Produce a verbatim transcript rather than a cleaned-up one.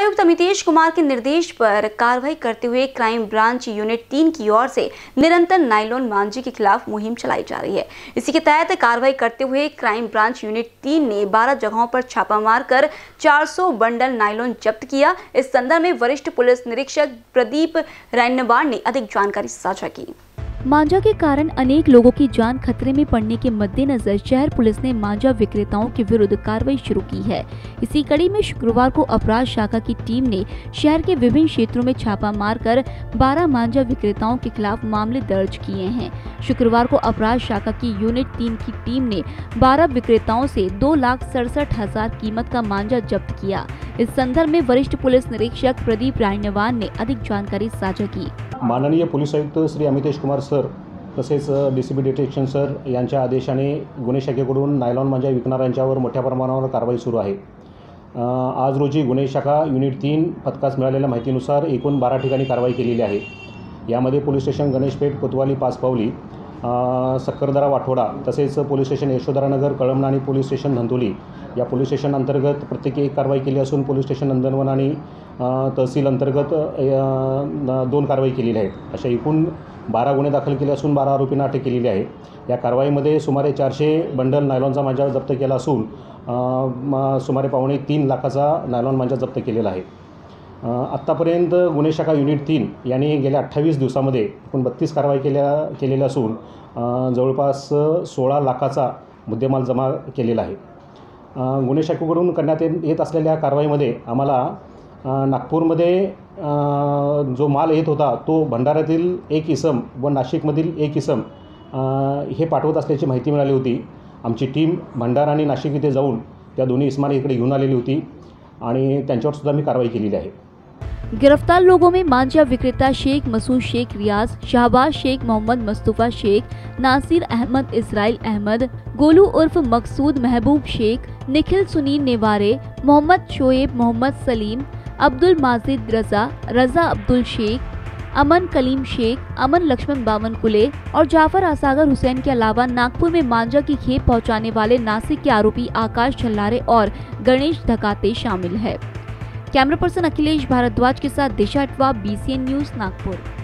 आयुक्त अमितेश कुमार के निर्देश पर कार्रवाई करते हुए क्राइम ब्रांच यूनिट तीन की ओर से निरंतर नायलॉन मांझी के खिलाफ मुहिम चलाई जा रही है। इसी के तहत कार्रवाई करते हुए क्राइम ब्रांच यूनिट तीन ने बारह जगहों पर छापा मारकर चार सौ बंडल नायलॉन जब्त किया। इस संदर्भ में वरिष्ठ पुलिस निरीक्षक प्रदीप रायणवान ने अधिक जानकारी साझा की। मांझा के कारण अनेक लोगों की जान खतरे में पड़ने के मद्देनजर शहर पुलिस ने मांझा विक्रेताओं के विरुद्ध कार्रवाई शुरू की है। इसी कड़ी में शुक्रवार को अपराध शाखा की टीम ने शहर के विभिन्न क्षेत्रों में छापा मारकर बारह मांझा विक्रेताओं के खिलाफ मामले दर्ज किए हैं। शुक्रवार को अपराध शाखा की यूनिट तीन की टीम ने बारह विक्रेताओं से दो लाख सड़सठ हजार कीमत का मांझा जब्त किया। इस संदर्भ में वरिष्ठ पुलिस निरीक्षक प्रदीप रायणवान ने अधिक जानकारी साझा की। माननीय पोलीस आयुक्त श्री अमितेश कुमार सर तसेच D C B detection sir यांच्या आदेशाने गुन्हे शाखेकडून नायलॉन मांजा विकणाऱ्यांच्यावर मोठ्या प्रमाणावर कारवाई सुरू आहे। आज रोजी गुन्हे शाखा युनिट तीन पथकास मिळालेल्या माहितीनुसार एकूण बारह ठिकाणी कारवाई केलेली आहे। यामध्ये पोलीस स्टेशन गणेशपेठ, कोतवाली, पाचपावली, सक्करदरा, वाठोडा तसेच पोलीस स्टेशन यशोधरानगर, कळमना आणि पोलीस स्टेशन धंतोली या पोलीस स्टेशन अंतर्गत प्रत्येकी एक कारवाई केली असून पोलीस स्टेशन नंदनवन आणि तहसील अंतर्गत दोन कारवाई केलेली आहेत। अशा एकूण बारह गुन्हे दाखल केले असून बारह आरोपींना अटक केलेली आहे। या कारवाईमध्ये सुमारे चारशे बंडल नायलॉनचा मांजा जप्त केला असून सुमारे पावणे तीन लाखाचा नायलॉन मांजा जप्त केलेला आहे। आत्तापर्यंत गुन्हे शाखा युनिट तीन यांनी गेल्या अठ्ठावीस दिवसामध्ये एकूण बत्तीस कारवाई केल्या केलेल्या असून जवळपास सोळा लाखाचा मुद्देमाल जमा केलेला आहे। गुन्हे शाखेकडून करण्यात येत असलेल्या कारवाईमध्ये आम्हाला नागपूरमध्ये जो माल येत होता तो भंडाऱ्यातील एक इसम व नाशिकमधील एक इसम हे पाठवत असल्याची माहिती मिळाली होती। आमची टीम भंडारा आणि नाशिक इथे जाऊन त्या दोन्ही इसमाने इकडे घेऊन आलेली होती आणि त्यांच्यावर सुद्धा मी कारवाई केलेली आहे। गिरफ्तार लोगों में मांझा विक्रेता शेख मसूद, शेख रियाज, शाहबाज शेख, मोहम्मद मस्तूफा शेख, नासिर, अहमद इसराइल, अहमद गोलू उर्फ मकसूद महबूब शेख, निखिल, सुनील नेवारे, मोहम्मद शोएब, मोहम्मद सलीम, अब्दुल माजिद, रजा रजा अब्दुल शेख, अमन, कलीम शेख, अमन लक्ष्मण, बामन खुले और जाफर आसागर हुसैन के अलावा नागपुर में मांझा की खेप पहुंचाने वाले नासिक के आरोपी आकाश झल्लारे और गणेश धकाते शामिल है। कैमरा पर्सन अखिलेश भारद्वाज के साथ Disha Atwa, B C N news, Nagpur.